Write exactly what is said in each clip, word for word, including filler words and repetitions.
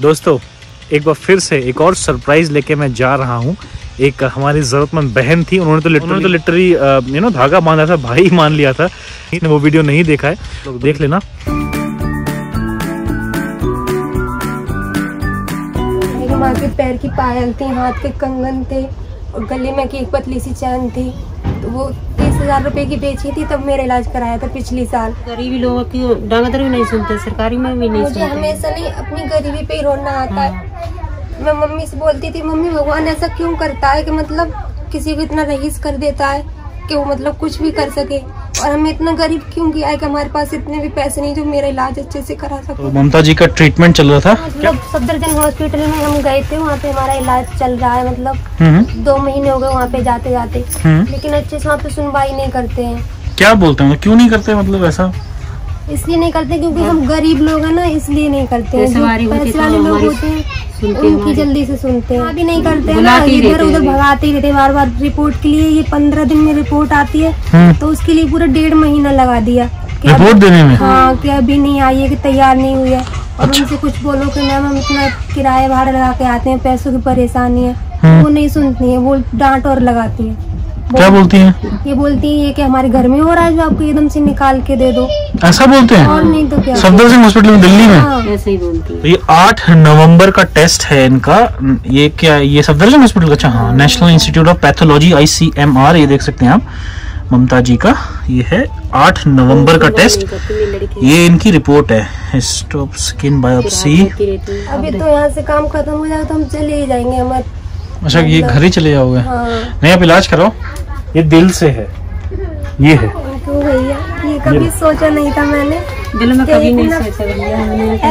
दोस्तों एक बार फिर से एक और सरप्राइज़ लेके मैं जा रहा हूँ। एक हमारी ज़रूरतमंद बहन थी, उन्होंने तो लिटरली तो लिटरली यू नो धागा बांधा था, भाई मान लिया था। वो वीडियो नहीं देखा है तो देख लेना। मेरी माँ के पैर की पायल थी, हाथ के कंगन थे और गले में की एक पतली सी चैन थी। तो वो तीस हजार रुपये की बेची थी, तब मेरा इलाज कराया था पिछले साल। गरीबी लोगों की डांगदर भी नहीं सुनते, सरकारी में भी नहीं सुनते। मुझे हमेशा नहीं अपनी गरीबी पे ही रोना आता है। मैं मम्मी से बोलती थी, मम्मी भगवान ऐसा क्यों करता है कि मतलब किसी को इतना रहीस कर देता है कि वो मतलब कुछ भी कर सके, और हमें इतना गरीब क्यों किया है कि हमारे पास इतने भी पैसे नहीं जो मेरा इलाज अच्छे से करा सके। तो ममता जी का ट्रीटमेंट चल रहा था, मतलब सफदरजंग हॉस्पिटल में हम गए थे, वहाँ पे हमारा इलाज चल रहा है। मतलब दो महीने हो गए वहाँ पे जाते जाते, लेकिन अच्छे से वहाँ पे सुनवाई नहीं करते हैं। क्या बोलते हैं, क्यों नहीं करते? मतलब ऐसा इसलिए नहीं करते क्योंकि हम गरीब लोग हैं ना, इसलिए नहीं करते हैं। पैसे वाले लोग होते हैं उनकी जल्दी से सुनते हैं, अभी नहीं करते हैं ना, इधर उधर भगाते ही रहते हैं बार बार। रिपोर्ट के लिए ये पंद्रह दिन में रिपोर्ट आती है, तो उसके लिए पूरा डेढ़ महीना लगा दिया रिपोर्ट देने में। हाँ, कि अभी नहीं आई है, कि तैयार नहीं हुई है। और उनसे कुछ बोलो कि मैम हम इतना किराया भाड़ा लगा के आते हैं, पैसों की परेशानी है, वो नहीं सुनती है, वो डांट और लगाती है। क्या बोलती हैं? ये बोलती है कि हमारे घर में हो रहा है, जो आपको एकदम से निकाल के दे दो, ऐसा बोलते हैं। और नहीं तो क्या, सफदरजंग हॉस्पिटल में दिल्ली में ऐसे ही बोलती है। तो ये आठ नवंबर का टेस्ट है इनका। ये क्या, ये सफदरजंग हॉस्पिटल का? अच्छा हाँ, national institute of Pathology, I C M R. ये देख सकते हैं आप, ममता जी का ये है आठ नवंबर का टेस्ट। ये इनकी रिपोर्ट है, स्टॉप स्किन बायोप्सी। अभी तो यहाँ से काम खत्म हो जाएगा तो हम चले ही जाएंगे। हमारे अच्छा ये घर ही चले जाओगे? हाँ। नहीं, आप इलाज कराओ, ये दिल से है। ये है तो भैया, ये कभी सोचा नहीं था मैंने, दिल में कभी नहीं सोचा भैया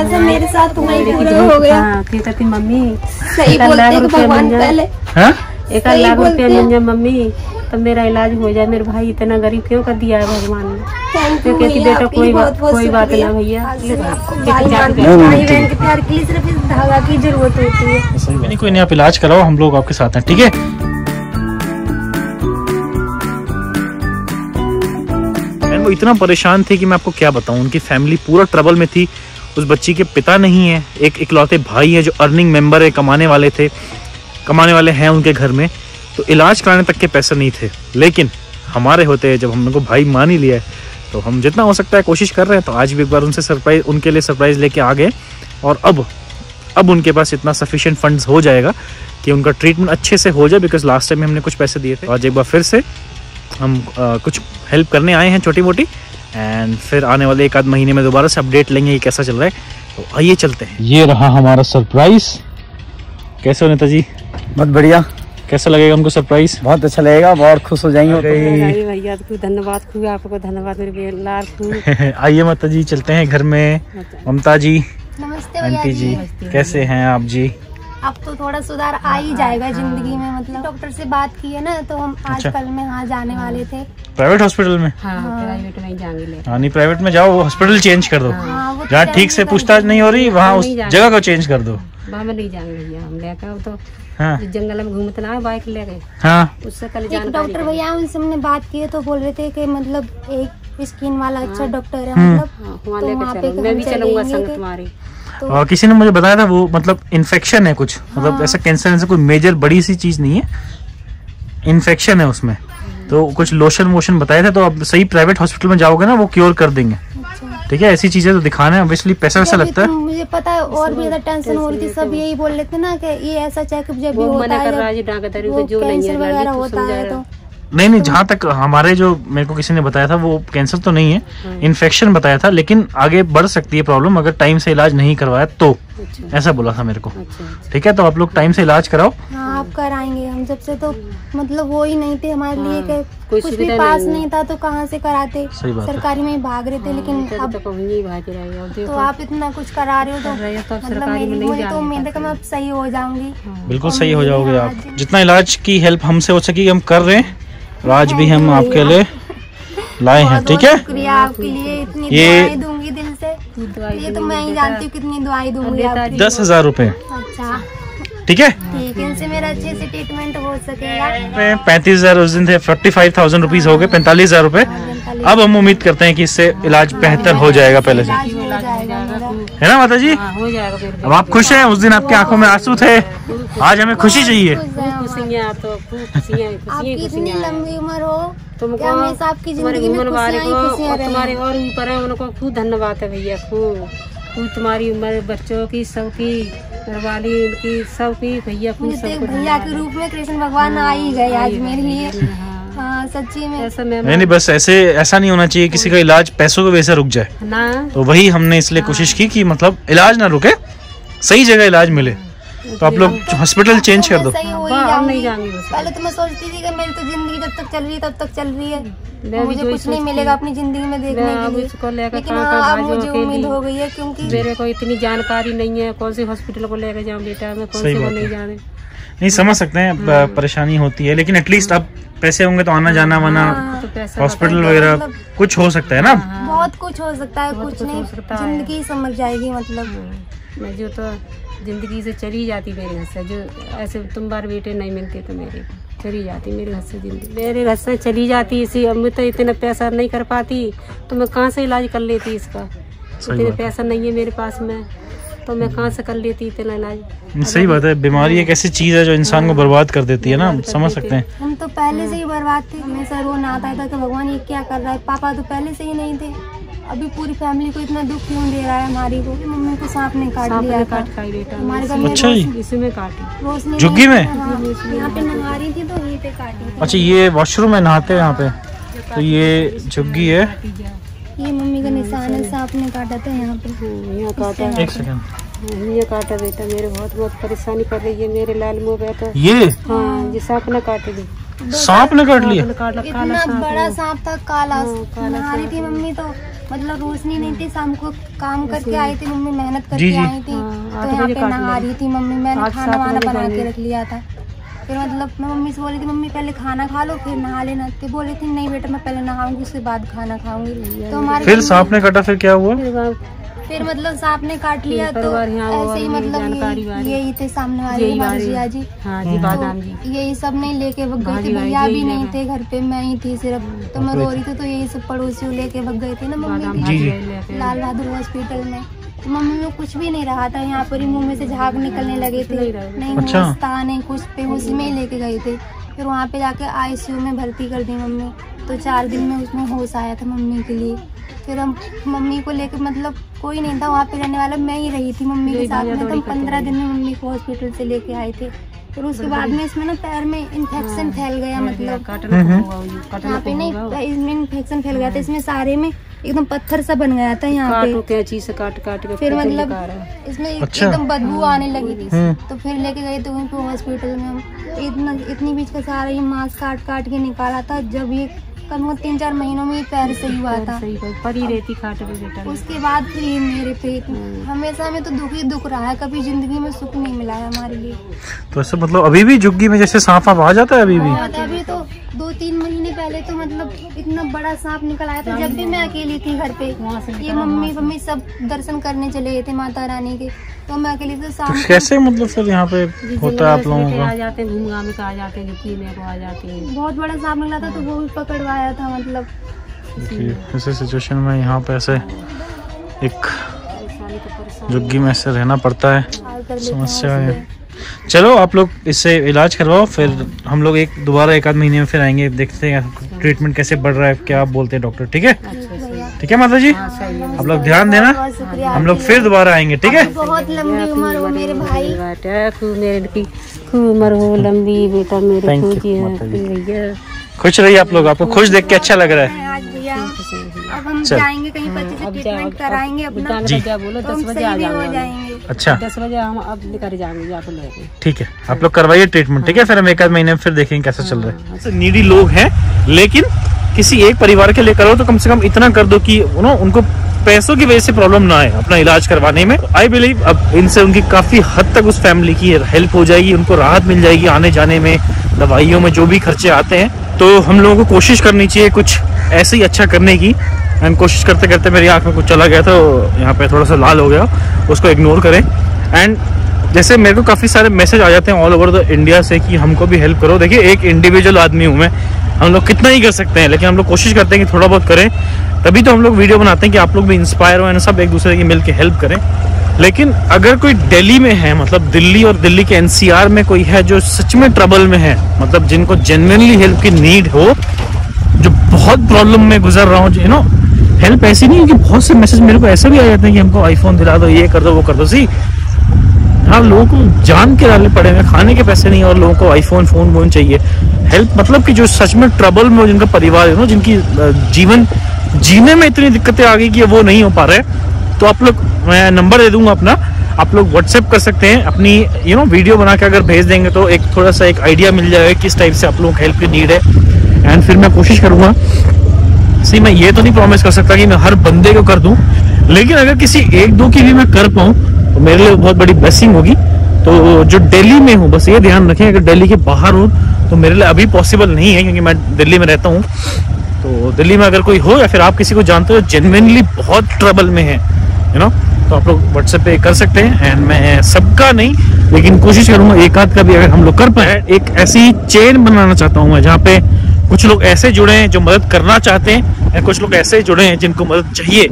ऐसा मेरे साथ पूरा हो गया। हाँ, कहती थी मम्मी सही बोलते हैं भगवान पहले। हाँ, एक लाख रुपया मिल जाए मम्मी तो मेरा इलाज हो जाए, मेरे भाई इतना गरीब क्यों कर दिया है भगवान ने। तो कहती बेटा कोई बात कोई बात ना भैया, भाई बहन के प्यार के लिए सिर्फ इस धागा की जरूरत होती है। नहीं कोई नहीं, आप इलाज कराओ, हम लोग आपके साथ हैं, ठीक है। वो इतना परेशान थे कि मैं आपको क्या बताऊं, उनकी फैमिली पूरा ट्रबल में थी। उस बच्ची के पिता नहीं है, एक इकलौते भाई है जो अर्निंग मेंबर है, कमाने वाले थे, कमाने वाले हैं उनके घर में। तो इलाज कराने तक के पैसे नहीं थे, लेकिन हमारे होते जब हमने को भाई मान ही लिया है तो हम जितना हो सकता है कोशिश कर रहे हैं। तो आज भी एक बार उनसे सरप्राइज, उनके लिए सरप्राइज लेके आ गए। और अब अब उनके पास इतना सफिशिएंट फंड्स हो जाएगा कि उनका ट्रीटमेंट अच्छे से हो जाए, बिकॉज लास्ट टाइम में हमने कुछ पैसे दिए थे। आज एक बार फिर से हम आ, कुछ हेल्प करने आए हैं छोटी मोटी, एंड फिर आने वाले एक आध महीने में दोबारा से अपडेट लेंगे कि कैसा चल रहा है। तो आइए चलते हैं। ये रहा हमारा सरप्राइज। कैसे हो नेताजी? बहुत बढ़िया। कैसा लगेगा हमको सरप्राइज? बहुत अच्छा लगेगा, बहुत खुश हो जाएंगे। भैया धन्यवाद, खूब आपको धन्यवाद मेरे। आइए माता जी, चलते हैं घर में। ममता जी, आंटी जी, कैसे हैं आप जी? अब तो थोड़ा सुधार आ ही जाएगा जिंदगी में। मतलब डॉक्टर से बात की है ना, तो हम आज कल में हाँ जाने वाले थे प्राइवेट हॉस्पिटल में। हाँ, प्राइवेट में जाएंगे। हाँ नहीं, प्राइवेट में जाओ, हॉस्पिटल चेंज कर दो। हाँ, जहाँ ठीक से पूछताछ नहीं हो रही वहाँ उस जगह को चेंज कर दो। वहाँ में नहीं जाएंगे भैया, हम लेकर तो जंगल में घूमते ना बाइक ले गए। हाँ, उससे कल डॉक्टर भैया उनसे हमने बात की तो बोल रहे थे कि मतलब एक स्किन वाला अच्छा डॉक्टर है, मतलब वहाँ पे मैं भी चलूंगा संग तुम्हारी। तो किसी ने मुझे बताया था वो मतलब इन्फेक्शन है कुछ। हाँ। मतलब ऐसा कैंसर ऐसा कोई मेजर बड़ी सी चीज नहीं है, इन्फेक्शन है उसमें। तो कुछ लोशन मोशन बताया था। तो अब सही प्राइवेट हॉस्पिटल में जाओगे ना, वो क्योर कर देंगे। ठीक है, ऐसी चीजें तो दिखाना है, पैसा वैसा लगता है। मुझे पता है, और भी ज्यादा टेंशन हो रही थी, सब यही बोल रहे थे ना कि ये ऐसा चेकअप जब भी होता है जो कैंसर वगैरह होता है। तो नहीं नहीं, जहाँ तक हमारे जो मेरे को किसी ने बताया था वो कैंसर तो नहीं है, इन्फेक्शन बताया था, लेकिन आगे बढ़ सकती है प्रॉब्लम अगर टाइम से इलाज नहीं करवाया तो। अच्छा। ऐसा बोला था मेरे को। अच्छा। ठीक है, तो आप लोग टाइम से इलाज कराओ। हाँ, आप कराएंगे। हम सबसे तो मतलब वो ही नहीं थे हमारे लिए के कुछ, कुछ भी पास नहीं, नहीं था तो कहाँ से कराते। सरकारी में भाग रहे थे, लेकिन अब तो आप इतना कुछ करा रहे हो तो मतलब उम्मीद है कि मैं अब सही हो जाऊंगी। बिल्कुल सही हो जाओगे आप। जितना इलाज की हेल्प हमसे हो सकेगी हम कर रहे हैं, और आज भी हम आपके लिए लाए हैं। ठीक है, शुक्रिया आपके लिए। इतनी ये दूंगी दिल से, ये तो मैं ही जानती हूँ कितनी दुआई दूंगी। दस हजार रूपए। अच्छा, ठीक है, ठीक है, इनसे मेरा अच्छे से ट्रीटमेंट हो सकेगा। पैंतीस हजार उस दिन थे, फोर्टी फाइव थाउजेंड रुपीज हो गए, पैंतालीस हजार रूपए। अब हम उम्मीद करते हैं कि इससे इलाज बेहतर हो जाएगा पहले से। है ना माता जी? हाँ, हो जाएगा फिर। अब आप खुश हैं? उस दिन आपकी आंखों में आंसू थे, आज हमें खुशी चाहिए। तो इतनी लंबी उम्र हो, तुमको आपकी जिंदगी में तुम्हारे और ऊपर है, उनको खूब धन्यवाद है भैया, खूब खूब तुम्हारी उम्र, बच्चों की, सबकी, घर वाली, उनकी सबकी भैया, भैया के रूप में कृष्ण भगवान आ ही गए आज मेरे लिए। हाँ, सच्ची में ऐसा नहीं, बस ऐसे ऐसा नहीं होना चाहिए किसी का इलाज पैसों की वजह से रुक जाए ना, तो वही हमने इसलिए कोशिश की कि मतलब इलाज ना रुके, सही जगह इलाज मिले। तो आप लोग हॉस्पिटल चेंज कर दो। पहले तो मैं सोचती थी कि मेरी तो जिंदगी जब तक चल रही है तब तक चल रही है, मुझे कुछ नहीं मिलेगा अपनी जिंदगी में देखने के लिए, लेकिन अब मुझे उम्मीद हो गई है क्योंकि मेरे को इतनी जानकारी नहीं है कौन से हॉस्पिटल को लेकर जाऊँ बेटा, मैं कौन से नहीं जाने, नहीं समझ सकते हैं परेशानी होती है, लेकिन एटलीस्ट अब पैसे होंगे तो आना जाना वाना हॉस्पिटल वगैरह कुछ हो सकता है ना, बहुत कुछ हो सकता है, कुछ नहीं, जिंदगी समझ जाएगी। मतलब मैं जो तो जिंदगी से चली जाती मेरे घर से, जो ऐसे तुम बार बेटे नहीं मिलते तो मेरे चली जाती, मेरे घर से जिंदगी मेरे घर से चली जाती, इसी अब मैं तो इतना पैसा नहीं कर पाती तो मैं कहाँ से इलाज कर लेती इसका, इतना पैसा नहीं है मेरे पास में तो मैं कहाँ से कर लेती इतना इलाज। सही बात है, बीमारी एक ऐसी चीज है जो इंसान को बर्बाद कर देती है ना, समझ सकते हैं। हम तो पहले से ही बर्बाद थे, हमेशा रोना आता था कि भगवान ये क्या कर रहा है, पापा तो पहले से ही नहीं थे, अभी पूरी फैमिली को इतना दुख क्यों दे रहा है हमारी को, मम्मी को सांप ने काट लिया था हमारे घर में, झुग्गी में यहाँ पे नहा रही थी तो यहीं पे काटी। अच्छा, ये वॉशरूम में नहाते हैं यहाँ पे, तो ये झुग्गी है, ये मम्मी का निशान है, सांप ने काटा था यहाँ पे, काटा एक सेकंड, ये काटा बेटा, मेरे बहुत बहुत परेशानी कर रही है मेरे लाल मुँह बेटा, ये हाँ ये सांप ने काट दी, सांप ने काट लिया, इतना बड़ा सांप था, काला, नहा रही थी मम्मी तो मतलब रोशनी नहीं थी, शाम को काम करके आई थी मम्मी, मेहनत करके आई थी तो यहाँ पे नहा रही थी मम्मी, मैंने खाना वाना बना के रख लिया था, फिर मतलब मैं मम्मी से बोली थी मम्मी पहले खाना खा लो फिर नहा लेना, तो बोली थी नहीं बेटा मैं पहले नहाऊंगी उसके बाद खाना खाऊंगी, तो हमारे फिर सांप ने काटा, फिर क्या हुआ, फिर मतलब सांप ने काट लिया तो ऐसे ही मतलब यही थे सामने वाले हमारे जिया जी, यही सब नहीं लेके भाग गए थे, भैया भी नहीं थे घर पे, मैं ही थी सिर्फ, तो मैं रो रही थी तो यही सब पड़ोसियों लेके भाग गए थे ना मम्मी लाल बहादुर हॉस्पिटल में, मम्मी में कुछ भी नहीं रहा था, यहाँ पर ही मुँह में से झाग निकलने लगे थे, नहीं होता नहीं कुछ पे उसमें लेके गए थे, फिर वहाँ पे जाके आईसीयू में भर्ती कर दी मम्मी, तो चार दिन में उसमें होश आया था मम्मी के लिए, फिर हम मम्मी को लेके मतलब कोई नहीं था वहाँ पे रहने वाला, मैं ही रही थी मम्मी के साथ में, तो पंद्रह दिन में मम्मी को हॉस्पिटल से लेके आए थे, फिर उसके बाद में इसमें ना पैर में इन्फेक्शन फैल गया, मतलब यहाँ पे नहीं इसमें इन्फेक्शन फैल गया था, इसमें सारे में एकदम पत्थर सा बन गया था यहाँ पे, चीज काट काट के, फिर मतलब इसमें अच्छा। एकदम बदबू आने लगी थी, तो फिर लेके गए तो उनको हॉस्पिटल में, हम इतना इतनी बीच का सारा ये मास्क काट काट के निकाला था, जब ये कम तीन चार महीनों में पैर सही हुआ था, परी रहती खाट पे बेटा, उसके बाद फिर ये मेरे पेट में हमेशा हमें तो दुख ही दुख रहा है, कभी जिंदगी में सुख नहीं मिला है हमारे लिए। तो ऐसा मतलब अभी भी झुग्गी में जैसे सांप आ जाता है अभी भी, अभी तो दो तीन महीने पहले तो मतलब इतना बड़ा सांप निकल आया था, जब भी मैं अकेली थी घर पे, ये मम्मी मम्मी सब दर्शन करने चले गए थे माता रानी के, तो मैं अकेली तो सांप कैसे मतलब फिर यहाँ पे होता है आप लोगों को, आ जाते हैं घूमगा में आ जाते हैं, झुग्गी में आ जाते हैं, बहुत बड़ा सांप निकला था तो वो भी पकड़वाया था, मतलब ऐसे सिचुएशन में यहाँ पे ऐसे एक झुग्गी में ऐसे रहना पड़ता है, समस्या है। चलो आप लोग इससे इलाज करवाओ, फिर हम लोग एक दोबारा एक आध महीने में फिर आएंगे, देखते हैं ट्रीटमेंट कैसे बढ़ रहा है, क्या बोलते हैं डॉक्टर, ठीक है ठीक है माता जी, आप लोग ध्यान देना, हम लोग फिर दोबारा आएंगे, ठीक है। बहुत लंबी उम्र हो मेरे भाई, खूब उम्र हो लंबी बेटा मेरे, खुश रहिए आप लोग, आपको खुश देख के अच्छा लग रहा है। अब हम जाएंगे कहीं से ट्रीटमेंट कराएंगे अपना, बोलो दस बजे आ जाएंगे, अच्छा दस बजे हम अब लेकर जाएंगे आप लोग, ठीक है आप लोग करवाइए ट्रीटमेंट, ठीक है फिर हम एक आध महीने में फिर देखेंगे कैसा चल रहा है। नीडी लोग हैं, लेकिन किसी एक परिवार के लिए करो तो कम से कम इतना कर दो कि नो उनको पैसों की वजह से प्रॉब्लम ना आए अपना इलाज करवाने में। आई बिलीव अब इनसे उनकी काफी हद तक उस फैमिली की हेल्प हो जाएगी, उनको राहत मिल जाएगी, आने जाने में, दवाइयों में जो भी खर्चे आते हैं। तो हम लोगों को कोशिश करनी चाहिए कुछ ऐसे ही अच्छा करने की, एंड कोशिश करते करते मेरी आँख में कुछ चला गया तो यहाँ पे थोड़ा सा लाल हो गया, उसको इग्नोर करें। एंड जैसे मेरे को काफ़ी सारे मैसेज आ जाते हैं ऑल ओवर द इंडिया से कि हमको भी हेल्प करो। देखिए एक इंडिविजुअल आदमी हूँ मैं, हम लोग कितना ही कर सकते हैं, लेकिन हम लोग कोशिश करते हैं कि थोड़ा बहुत करें, तभी तो हम लोग वीडियो बनाते हैं कि आप लोग भी इंस्पायर हों, सब एक दूसरे की मिल के हेल्प करें। लेकिन अगर कोई दिल्ली में है, मतलब दिल्ली और दिल्ली के एनसीआर में कोई है जो सच में ट्रबल में है, मतलब जिनको जेन्युइनली हेल्प की नीड हो, जो बहुत प्रॉब्लम में गुजर रहा हो, यू नो, हेल्प ऐसी नहीं है कि बहुत से मैसेज मेरे को ऐसे भी आ जाते हैं कि हमको आईफोन दिला दो, ये कर दो, वो कर दो। सी हाँ, लोगों को जान के डालने पड़े हैं, खाने के पैसे नहीं और लोगों को आईफोन फोन वोन चाहिए। हेल्प मतलब कि जो सच में ट्रबल में हो, जिनका परिवार हो, जिनकी जीवन जीने में इतनी दिक्कतें आ गई कि वो नहीं हो पा रहे, तो आप लोग, मैं नंबर दे दूंगा अपना, आप लोग व्हाट्सएप कर सकते हैं अपनी, यू नो, वीडियो बना के अगर भेज देंगे तो एक थोड़ा सा एक आइडिया मिल जाएगा किस टाइप से आप लोगों को हेल्प की नीड है। एंड फिर मैं कोशिश करूँगा, सी मैं ये तो नहीं प्रॉमिस कर सकता कि मैं हर बंदे को कर दूँ, लेकिन अगर किसी एक दो की भी मैं कर पाऊँ तो मेरे लिए बहुत बड़ी ब्लेसिंग होगी। तो जो दिल्ली में हूँ, बस ये ध्यान रखें, अगर दिल्ली के बाहर हूँ तो मेरे लिए अभी पॉसिबल नहीं है, क्योंकि मैं दिल्ली में रहता हूँ। तो दिल्ली में अगर कोई हो या फिर आप किसी को जानते हो जेन्युइनली बहुत ट्रबल में है, यू नो, तो आप लोग व्हाट्सएप पे कर सकते हैं। एंड मैं सबका नहीं, लेकिन कोशिश करूँगा एक आध का भी अगर हम लोग कर पाए, एक ऐसी चेन बनाना चाहता हूँ मैं जहाँ पे कुछ लोग ऐसे जुड़े हैं जो मदद करना चाहते हैं, या कुछ लोग ऐसे जुड़े हैं जिनको मदद चाहिए,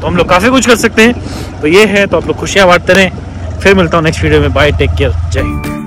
तो हम लोग काफ़ी कुछ कर सकते हैं। तो ये है, तो आप लोग खुशियाँ बांटते रहें। फिर मिलता हूँ नेक्स्ट वीडियो में। बाय, टेक केयर, जय हिंद।